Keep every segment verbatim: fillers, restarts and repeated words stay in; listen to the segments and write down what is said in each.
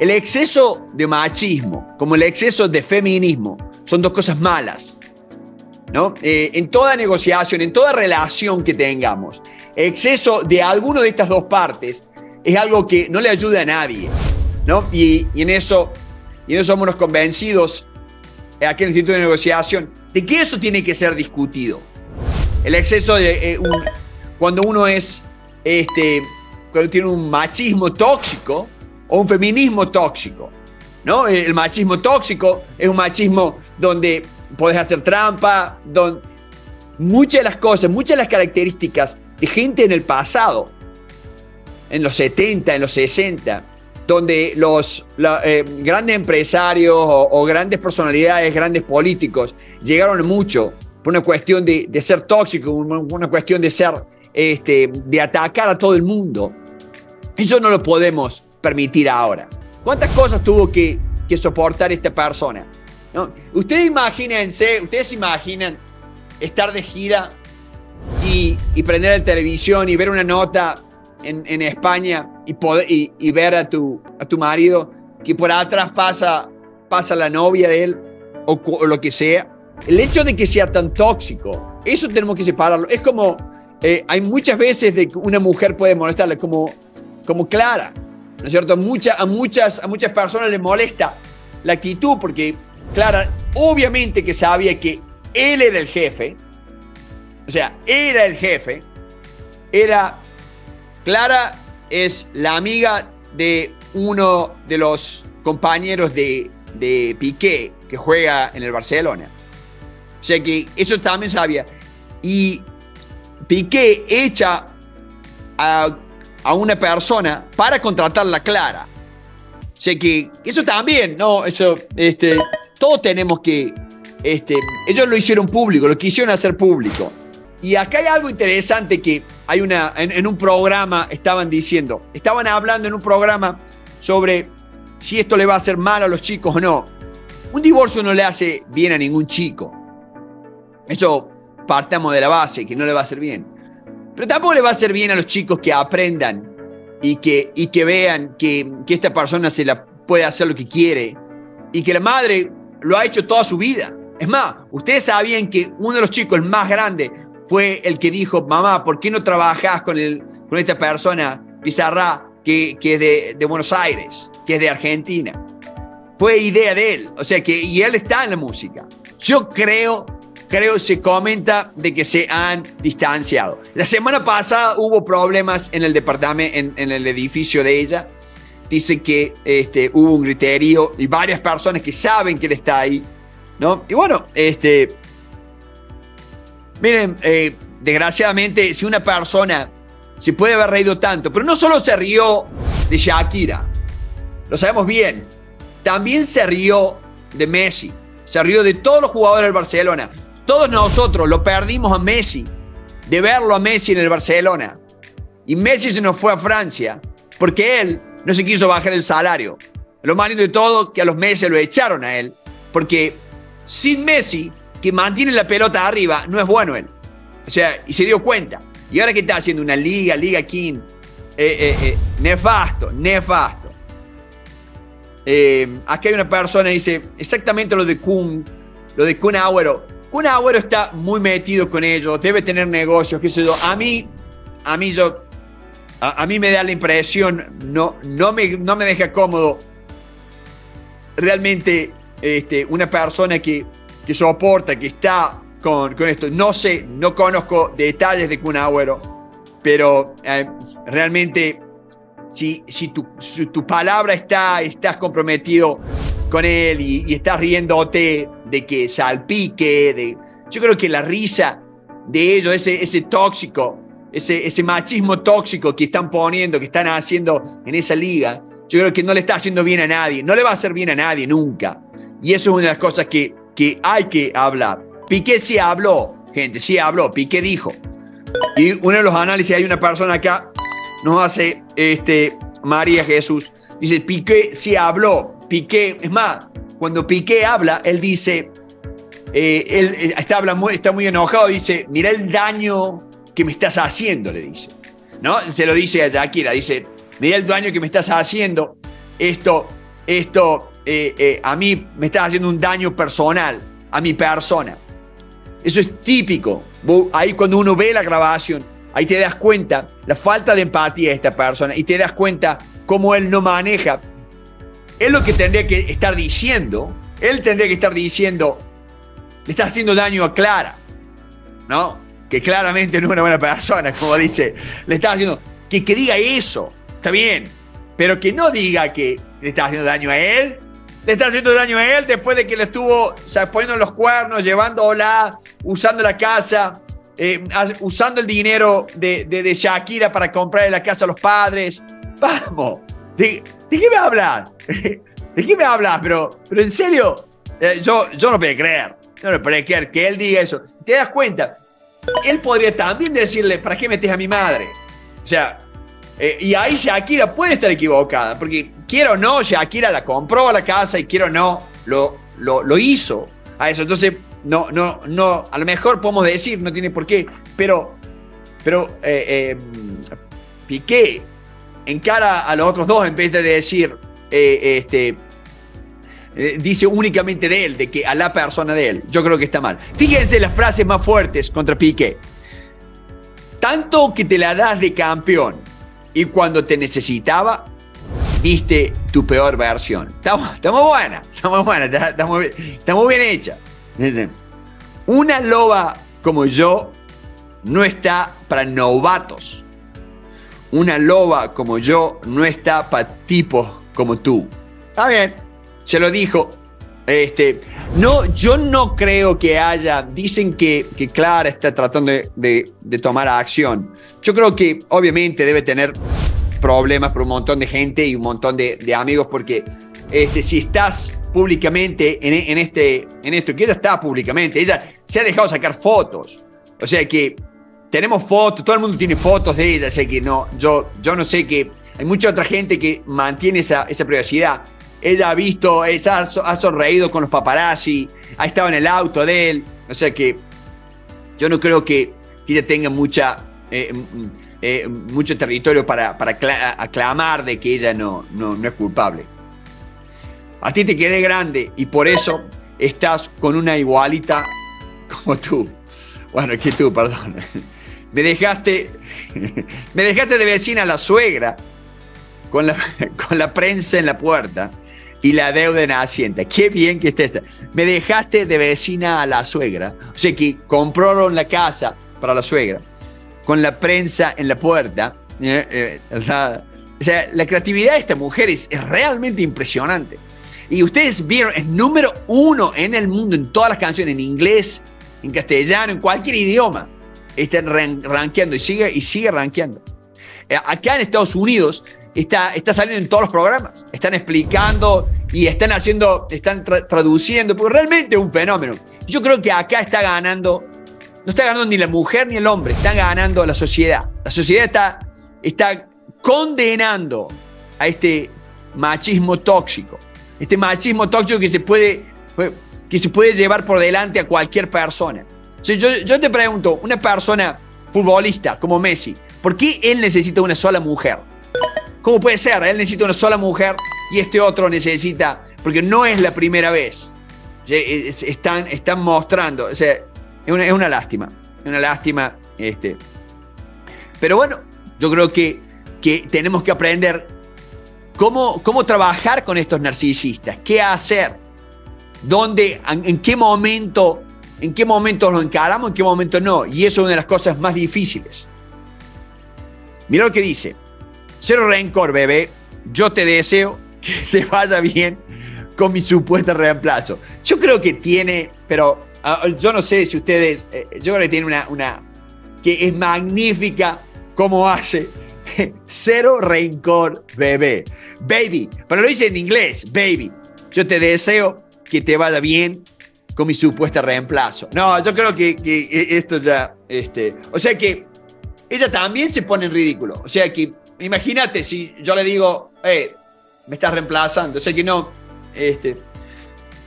El exceso de machismo, como el exceso de feminismo, son dos cosas malas, ¿no? Eh, en toda negociación, en toda relación que tengamos, exceso de alguna de estas dos partes es algo que no le ayuda a nadie, ¿no? Y, y en eso, y en eso somos convencidos aquí en el Instituto de Negociación de que eso tiene que ser discutido. El exceso de eh, un, cuando uno es este, cuando tiene un machismo tóxico o un feminismo tóxico, ¿no? El machismo tóxico es un machismo donde podés hacer trampa, donde muchas de las cosas, muchas de las características de gente en el pasado, en los setenta, en los sesenta, donde los la, eh, grandes empresarios o, o grandes personalidades, grandes políticos, llegaron mucho por una cuestión de, de ser tóxico, una cuestión de ser, este, de atacar a todo el mundo. Eso no lo podemos permitir ahora. ¿Cuántas cosas tuvo que, que soportar esta persona? ¿No? Ustedes imagínense, ustedes se imaginan estar de gira y, y prender la televisión y ver una nota en, en España y, poder, y, y ver a tu, a tu marido que por atrás pasa, pasa la novia de él o, o lo que sea. El hecho de que sea tan tóxico, eso tenemos que separarlo. Es como, eh, hay muchas veces de que una mujer puede molestarle, como, como Clara, ¿no es cierto? Mucha, a, muchas, a muchas personas les molesta la actitud porque Clara obviamente que sabía que él era el jefe, o sea, era el jefe, era... Clara es la amiga de uno de los compañeros de, de Piqué que juega en el Barcelona. O sea que eso también sabía. Y Piqué echa a, a una persona para contratarla a Clara. O sea que eso también, ¿no? Eso, este, todos tenemos que... Este, ellos lo hicieron público, lo quisieron hacer público. Y acá hay algo interesante que hay una, en, en un programa estaban diciendo, estaban hablando en un programa sobre si esto le va a hacer mal a los chicos o no. Un divorcio no le hace bien a ningún chico. Eso partamos de la base, que no le va a hacer bien. Pero tampoco le va a hacer bien a los chicos que aprendan y que, y que vean que, que esta persona se la puede hacer lo que quiere y que la madre lo ha hecho toda su vida. Es más, ustedes sabían que uno de los chicos, el más grande, fue el que dijo, mamá, ¿por qué no trabajás con, el, con esta persona, Pizarra, que, que es de, de Buenos Aires, que es de Argentina? Fue idea de él. O sea que, y él está en la música. Yo creo... Creo se comenta de que se han distanciado. La semana pasada hubo problemas en el departamento, en, en el edificio de ella. Dice que este, hubo un griterío y varias personas que saben que él está ahí, ¿no? Y bueno, este, miren, eh, desgraciadamente, si una persona se puede haber reído tanto, pero no solo se rió de Shakira, lo sabemos bien, también se rió de Messi, se rió de todos los jugadores del Barcelona. Todos nosotros lo perdimos a Messi, de verlo a Messi en el Barcelona. Y Messi se nos fue a Francia porque él no se quiso bajar el salario. Lo más lindo de todo que a los Messi lo echaron a él porque sin Messi, que mantiene la pelota arriba, no es bueno él. O sea, y se dio cuenta. Y ahora que está haciendo una liga, liga king, eh, eh, eh, nefasto, nefasto. Eh, acá hay una persona que dice exactamente lo de Kun, lo de Kun Agüero. Kun Agüero está muy metido con ellos, debe tener negocios, qué sé yo. A mí, a mí, yo, a, a mí me da la impresión, no, no, me, no me deja cómodo realmente este, una persona que, que soporta, que está con, con esto. No sé, no conozco detalles de Kun Agüero, pero eh, realmente si, si, tu, si tu palabra está, estás comprometido con él y, y estás riéndote de que salpique, de... yo creo que la risa de ellos, ese, ese tóxico, ese, ese machismo tóxico que están poniendo, que están haciendo en esa liga, yo creo que no le está haciendo bien a nadie, no le va a hacer bien a nadie nunca. Y eso es una de las cosas que, que hay que hablar. Piqué sí habló, gente, sí habló, Piqué dijo. Y uno de los análisis, hay una persona acá, nos hace este, María Jesús, dice, Piqué sí habló, Piqué, es más, cuando Piqué habla, él dice, eh, él está, habla muy, está muy enojado, dice, mirá el daño que me estás haciendo, le dice, ¿no? Se lo dice a Shakira, dice, mirá el daño que me estás haciendo, esto, esto eh, eh, a mí me estás haciendo un daño personal, a mi persona. Eso es típico. Ahí cuando uno ve la grabación, ahí te das cuenta la falta de empatía de esta persona y te das cuenta cómo él no maneja. Es lo que tendría que estar diciendo. Él tendría que estar diciendo, le está haciendo daño a Clara, ¿no? Que claramente no es una buena persona, como dice. Le está haciendo, que, que diga eso, está bien, pero que no diga que le está haciendo daño a él. Le está haciendo daño a él después de que le estuvo, o sea, poniendo los cuernos, llevándola, usando la casa, eh, usando el dinero de, de, de Shakira para comprarle la casa a los padres. Vamos, ¿de, de qué me hablas? ¿De qué me hablas? Pero, pero en serio, eh, yo, yo no puedo creer, yo no puedo creer que él diga eso. ¿Te das cuenta? Él podría también decirle, ¿para qué metes a mi madre? O sea, eh, y ahí Shakira puede estar equivocada, porque quiera o no, Shakira la compró a la casa y quiera o no, lo, lo, lo hizo a eso. Entonces, no, no, no, a lo mejor podemos decir, no tiene por qué, pero, pero eh, eh, Piqué encara a los otros dos en vez de decir, eh, este, eh, dice únicamente de él, de que a la persona de él. Yo creo que está mal. Fíjense las frases más fuertes contra Piqué. Tanto que te la das de campeón y cuando te necesitaba, diste tu peor versión. Estamos, estamos buenas, estamos buenas, estamos, estamos bien hechas. Una loba como yo no está para novatos. Una loba como yo no está para tipos como tú. Está bien, se lo dijo. Este, no, yo no creo que haya, dicen que, que Clara está tratando de, de, de tomar acción. Yo creo que obviamente debe tener problemas por un montón de gente y un montón de, de amigos, porque este, si estás públicamente en, en, este, en esto, que ella está públicamente, ella se ha dejado sacar fotos, o sea que tenemos fotos, todo el mundo tiene fotos de ella, o sea que no, yo, yo no sé, que hay mucha otra gente que mantiene esa, esa privacidad. Ella ha visto, ella ha sonreído con los paparazzi, ha estado en el auto de él, o sea que yo no creo que ella tenga mucha... Eh, Eh, mucho territorio para, para aclamar de que ella no, no, no es culpable. A ti te quedé grande y por eso estás con una igualita como tú. Bueno, que tú, perdón. Me dejaste, me dejaste de vecina a la suegra con la, con la prensa en la puerta y la deuda en Hacienda. Qué bien que esté esta. Me dejaste de vecina a la suegra. O sea que compraron la casa para la suegra, con la prensa en la puerta. Eh, eh, la, o sea, la creatividad de esta mujer es, es realmente impresionante. Y ustedes vieron, es número uno en el mundo, en todas las canciones, en inglés, en castellano, en cualquier idioma. Está ran, rankeando y sigue, y sigue rankeando. Eh, acá en Estados Unidos está, está saliendo en todos los programas. Están explicando y están haciendo, están tra traduciendo, porque realmente es un fenómeno. Yo creo que acá está ganando... No está ganando ni la mujer ni el hombre, está ganando la sociedad. La sociedad está, está condenando a este machismo tóxico. Este machismo tóxico que se puede, que se puede llevar por delante a cualquier persona. O sea, yo, yo te pregunto, una persona futbolista como Messi, ¿por qué él necesita una sola mujer? ¿Cómo puede ser? Él necesita una sola mujer y este otro necesita... Porque no es la primera vez. Están, están mostrando... O sea, Es una, es una lástima, es una lástima. Este. Pero bueno, yo creo que, que tenemos que aprender cómo, cómo trabajar con estos narcisistas, qué hacer, dónde, en, en qué momento, en qué momento lo encaramos, en qué momento no. Y eso es una de las cosas más difíciles. Mirá lo que dice. Cero rencor, bebé. Yo te deseo que te vaya bien con mi supuesto reemplazo. Yo creo que tiene, pero... Yo no sé si ustedes, yo creo que tiene una, una que es magnífica como hace. Cero rencor, bebé. Baby, pero lo dice en inglés, baby. Yo te deseo que te vaya bien con mi supuesta reemplazo. No, yo creo que, que esto ya, este, o sea que ella también se pone en ridículo. O sea que, imagínate si yo le digo, eh, me estás reemplazando. O sea que no, este,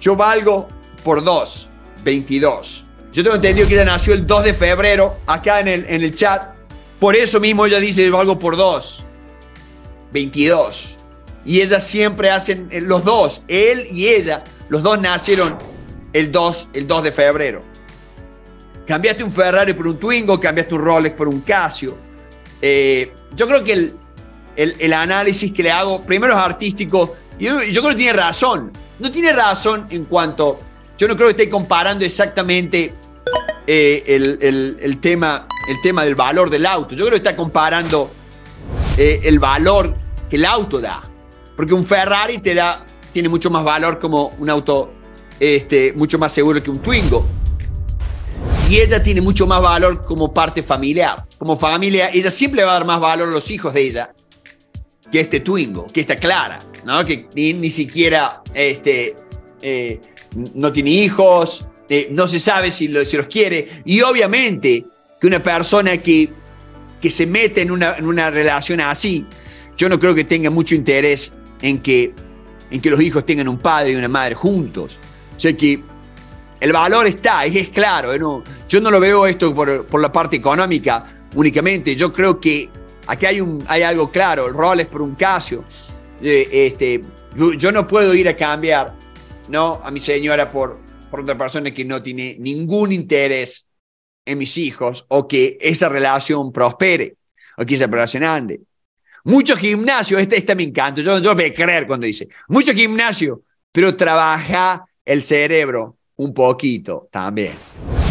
yo valgo por dos. veintidós. Yo tengo entendido que ella nació el dos de febrero, acá en el, en el chat. Por eso mismo ella dice algo por dos. veintidós. y ella siempre hacen, los dos, él y ella, los dos nacieron el dos, el dos de febrero. Cambiaste un Ferrari por un Twingo, cambiaste un Rolex por un Casio. Eh, yo creo que el, el, el análisis que le hago, primero es artístico, y yo, yo creo que tiene razón. No tiene razón en cuanto, yo no creo que esté comparando exactamente eh, el, el, el, tema, el tema del valor del auto. Yo creo que está comparando eh, el valor que el auto da. Porque un Ferrari te da, tiene mucho más valor como un auto este, mucho más seguro que un Twingo. Y ella tiene mucho más valor como parte familiar. Como familia, ella siempre va a dar más valor a los hijos de ella que este Twingo, que esta Clara, ¿no? Que ni, ni siquiera este, eh, no tiene hijos, eh, no se sabe si, lo, si los quiere. Y obviamente que una persona que, que se mete en una, en una relación así, yo no creo que tenga mucho interés en que, en que los hijos tengan un padre y una madre juntos. O sea que el valor está, es, es claro. ¿No? Yo no lo veo esto por, por la parte económica únicamente. Yo creo que aquí hay, un, hay algo claro. El Rolex por un Casio. Eh, este, yo, yo no puedo ir a cambiar, ¿no?, a mi señora por, por otra persona que no tiene ningún interés en mis hijos o que esa relación prospere o que esa relación ande. Muchos gimnasios, esta, esta me encanta, yo, yo voy a creer cuando dice, muchos gimnasios, pero trabaja el cerebro un poquito también.